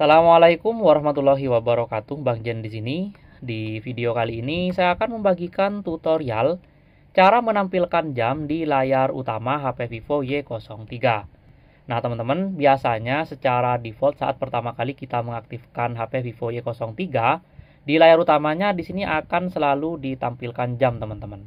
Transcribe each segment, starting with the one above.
Assalamualaikum warahmatullahi wabarakatuh, Bang Jen di sini. Di video kali ini saya akan membagikan tutorial cara menampilkan jam di layar utama HP Vivo Y03. Nah teman-teman, biasanya secara default saat pertama kali kita mengaktifkan HP Vivo Y03, di layar utamanya di sini akan selalu ditampilkan jam teman-teman.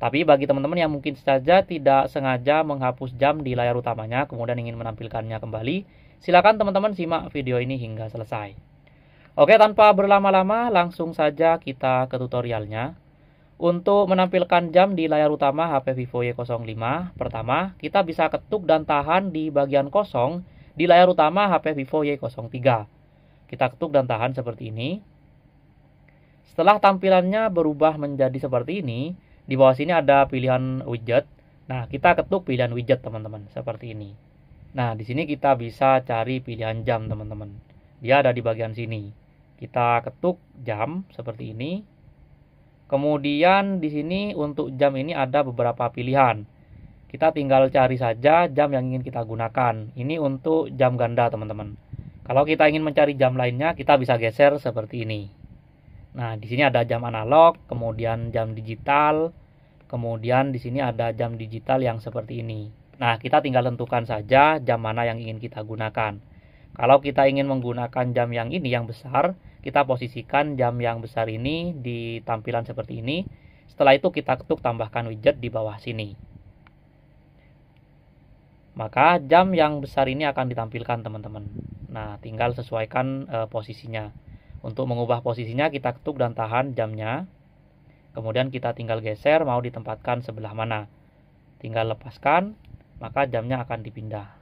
Tapi bagi teman-teman yang mungkin saja tidak sengaja menghapus jam di layar utamanya kemudian ingin menampilkannya kembali, silakan teman-teman simak video ini hingga selesai. Oke, tanpa berlama-lama langsung saja kita ke tutorialnya. Untuk menampilkan jam di layar utama HP Vivo Y05, pertama kita bisa ketuk dan tahan di bagian kosong di layar utama HP Vivo Y03. Kita ketuk dan tahan seperti ini. Setelah tampilannya berubah menjadi seperti ini, di bawah sini ada pilihan widget. Nah, kita ketuk pilihan widget teman-teman, seperti ini. Nah, di sini kita bisa cari pilihan jam, teman-teman. Dia ada di bagian sini. Kita ketuk jam seperti ini. Kemudian di sini untuk jam ini ada beberapa pilihan. Kita tinggal cari saja jam yang ingin kita gunakan. Ini untuk jam ganda, teman-teman. Kalau kita ingin mencari jam lainnya, kita bisa geser seperti ini. Nah, di sini ada jam analog, kemudian jam digital. Kemudian di sini ada jam digital yang seperti ini. Nah, kita tinggal tentukan saja jam mana yang ingin kita gunakan. Kalau kita ingin menggunakan jam yang ini yang besar, kita posisikan jam yang besar ini di tampilan seperti ini. Setelah itu kita ketuk tambahkan widget di bawah sini. Maka jam yang besar ini akan ditampilkan, teman-teman. Nah, tinggal sesuaikan posisinya. Untuk mengubah posisinya kita ketuk dan tahan jamnya. Kemudian kita tinggal geser mau ditempatkan sebelah mana. Tinggal lepaskan, maka jamnya akan dipindah.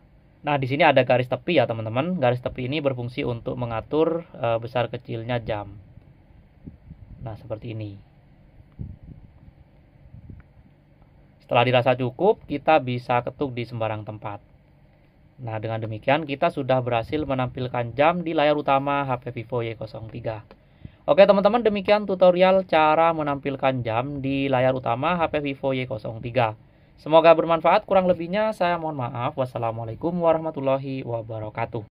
Nah, di sini ada garis tepi ya, teman-teman. Garis tepi ini berfungsi untuk mengatur besar kecilnya jam. Nah, seperti ini. Setelah dirasa cukup, kita bisa ketuk di sembarang tempat. Nah, dengan demikian kita sudah berhasil menampilkan jam di layar utama HP Vivo Y03. Oke, teman-teman, demikian tutorial cara menampilkan jam di layar utama HP Vivo Y03. Semoga bermanfaat, kurang lebihnya saya mohon maaf. Wassalamualaikum warahmatullahi wabarakatuh.